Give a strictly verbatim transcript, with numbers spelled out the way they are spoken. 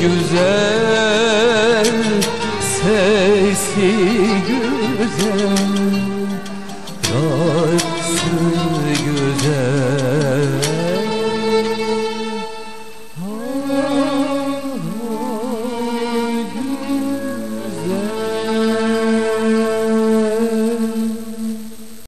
Güzel sesi güzel.